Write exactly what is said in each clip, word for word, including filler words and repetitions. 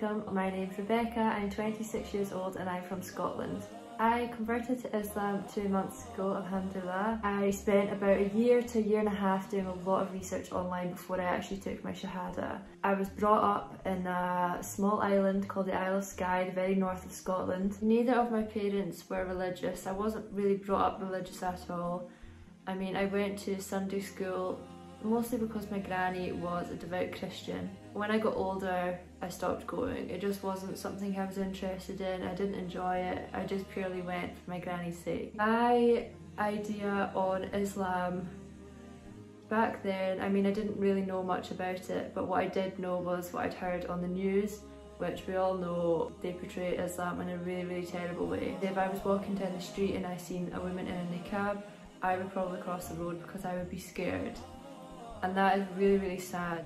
alaikum, my name's Rebecca, I'm twenty-six years old and I'm from Scotland. I converted to Islam two months ago, alhamdulillah. I spent about a year to a year and a half doing a lot of research online before I actually took my Shahada. I was brought up in a small island called the Isle of Skye, the very north of Scotland. Neither of my parents were religious. I wasn't really brought up religious at all. I mean, I went to Sunday school mostly because my granny was a devout Christian. When I got older, I stopped going. It just wasn't something I was interested in. I didn't enjoy it. I just purely went for my granny's sake. My idea on Islam back then, I mean, I didn't really know much about it, but what I did know was what I'd heard on the news, which we all know they portray Islam in a really, really terrible way. If I was walking down the street and I seen a woman in a niqab, I would probably cross the road because I would be scared. And that is really, really sad.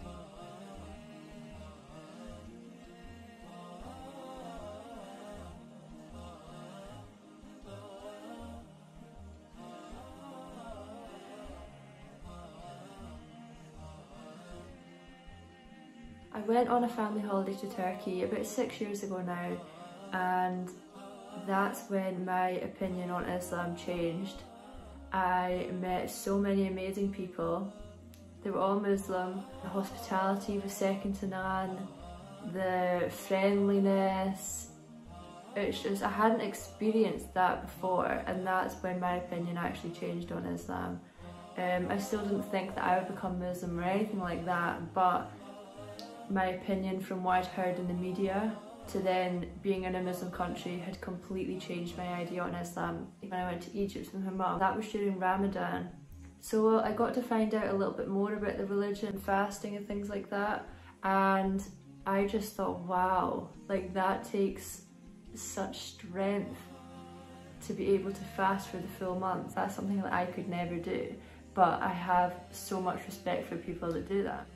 I went on a family holiday to Turkey about six years ago now, and that's when my opinion on Islam changed. I met so many amazing people. They were all Muslim. The hospitality was second to none. The friendliness, it's just, I hadn't experienced that before, and that's when my opinion actually changed on Islam. Um, I still didn't think that I would become Muslim or anything like that, but my opinion from what I'd heard in the media to then being in a Muslim country had completely changed my idea on Islam. When I went to Egypt with my mum, that was during Ramadan. So I got to find out a little bit more about the religion, fasting and things like that, and I just thought, wow, like that takes such strength to be able to fast for the full month. That's something that I could never do, but I have so much respect for people that do that.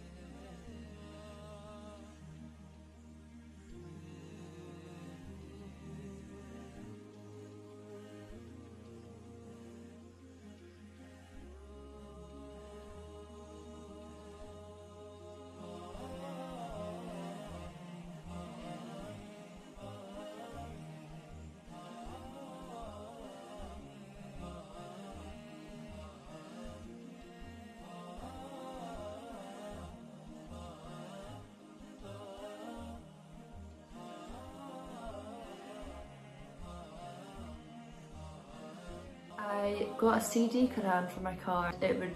I got a C D Quran for my car. It would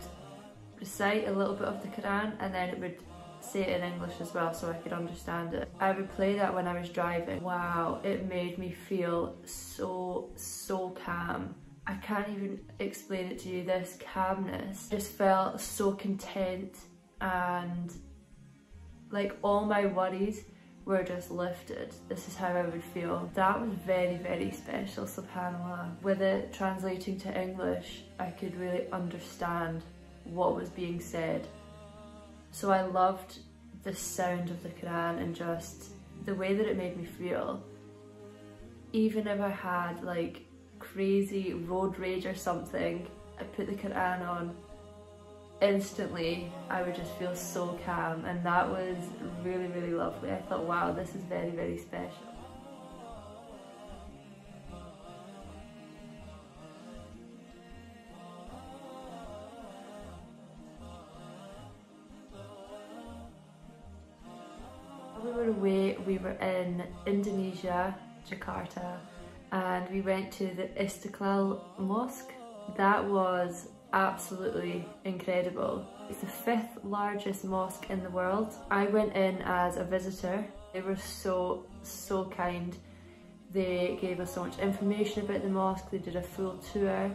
recite a little bit of the Quran and then it would say it in English as well so I could understand it. I would play that when I was driving. Wow, it made me feel so, so calm. I can't even explain it to you, this calmness. I just felt so content, and like all my worries were just lifted. This is how I would feel. That was very, very special, subhanAllah. With it translating to English, I could really understand what was being said. So I loved the sound of the Quran and just the way that it made me feel. Even if I had like crazy road rage or something, I put the Quran on, instantly I would just feel so calm, and that was really, really lovely. I thought, wow, this is very, very special. While we were away, we were in Indonesia, Jakarta, and we went to the Istiqlal Mosque. That was absolutely incredible. It's the fifth largest mosque in the world. I went in as a visitor. They were so, so kind. They gave us so much information about the mosque. They did a full tour.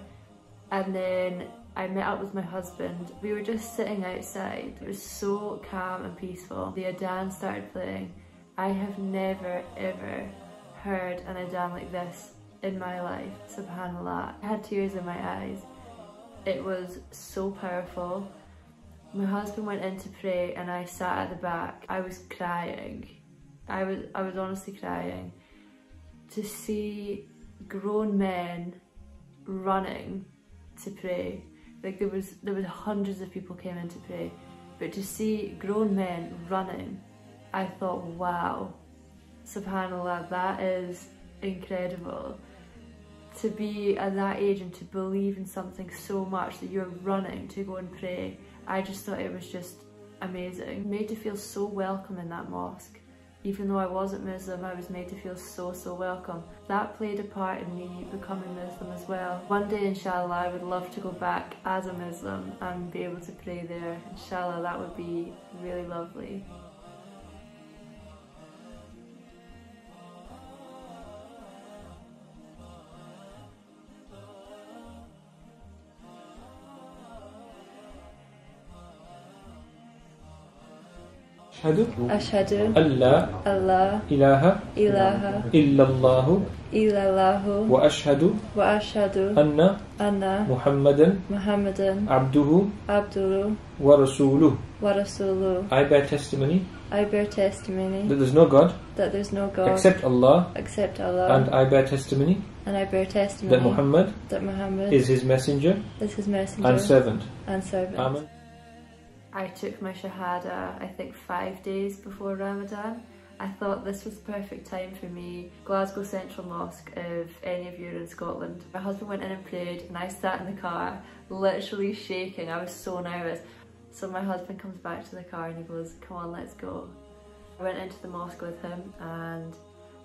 And then I met up with my husband. We were just sitting outside. It was so calm and peaceful. The Adhan started playing. I have never, ever heard an Adhan like this in my life, subhanAllah. I had tears in my eyes. It was so powerful. My husband went in to pray and I sat at the back. I was crying. I was, I was honestly crying. To see grown men running to pray. Like there was, there was hundreds of people came in to pray, but to see grown men running, I thought, wow, subhanAllah, that is incredible. To be at that age and to believe in something so much that you're running to go and pray, I just thought it was just amazing. Made to feel so welcome in that mosque. Even though I wasn't Muslim, I was made to feel so, so welcome. That played a part in me becoming Muslim as well. One day, inshallah, I would love to go back as a Muslim and be able to pray there. Inshallah, that would be really lovely. Ashhadu Allah Allah ilaha ilaha illallahu illallahu wa ashhadu wa ashhadu anna anna Muhammadan Muhammadan abduhu abduhu wa rasuluhu wa rasuluhu. I bear testimony I bear testimony that there's no God that there's no God except Allah except Allah, and I bear testimony and I bear testimony that Muhammad that Muhammad is his messenger is his messenger and servant and servant. Amen. I took my Shahada, I think, five days before Ramadan. I thought this was the perfect time for me. Glasgow Central Mosque, if any of you are in Scotland. My husband went in and prayed and I sat in the car, literally shaking. I was so nervous. So my husband comes back to the car and he goes, "Come on, let's go." I went into the mosque with him and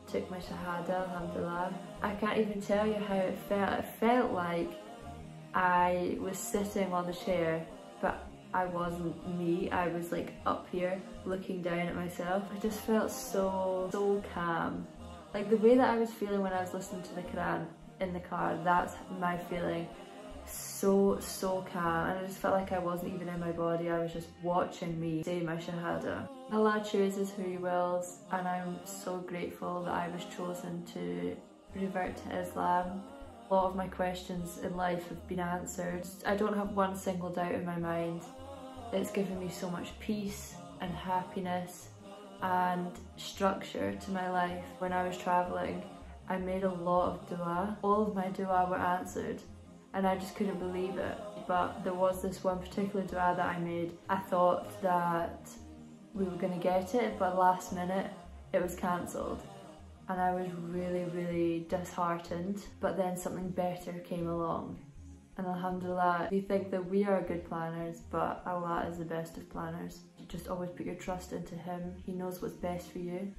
took my Shahada, alhamdulillah. I can't even tell you how it felt. It felt like I was sitting on the chair, but I wasn't me. I was like up here looking down at myself. I just felt so, so calm. Like the way that I was feeling when I was listening to the Quran in the car, that's my feeling. So, so calm. And I just felt like I wasn't even in my body. I was just watching me say my Shahada. Allah chooses who He wills, and I'm so grateful that I was chosen to revert to Islam. A lot of my questions in life have been answered. I don't have one single doubt in my mind. It's given me so much peace and happiness and structure to my life. When I was traveling, I made a lot of dua. All of my dua were answered and I just couldn't believe it. But there was this one particular dua that I made. I thought that we were gonna get it, but last minute it was cancelled. And I was really, really disheartened. But then something better came along. And alhamdulillah, we think that we are good planners, but Allah is the best of planners. Just always put your trust into Him. He knows what's best for you.